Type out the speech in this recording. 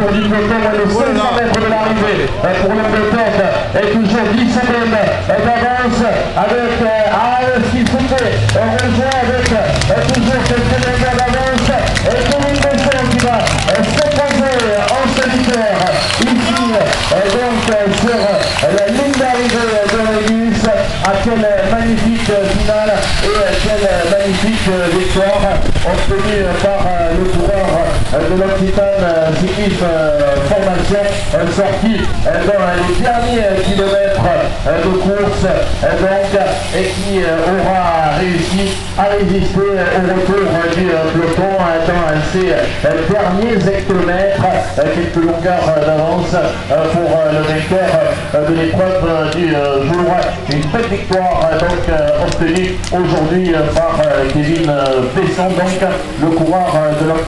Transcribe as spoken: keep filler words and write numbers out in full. pour Gilles Besson, le cinq cents mètres de l'arrivée. Pour l'Angleterre, est toujours dix secondes d'avance avec A E S qui se fait rejoint avec toujours quelques d'avance. Et Kevin Besson qui va s'écraser en solitaire ici, donc sur la ligne d'arrivée de l'Aigus. À quelle magnifique finale et à quelle magnifique victoire obtenue par le coureur de l'Occitane cycliste formation sorti dans les derniers kilomètres de course donc, et qui aura réussi à résister au retour du peloton dans ces derniers hectomètres, quelques longueurs d'avance pour le vainqueur de l'épreuve du jour. Une belle victoire donc obtenue aujourd'hui par Kevin Besson, donc le coureur de l'Occitane.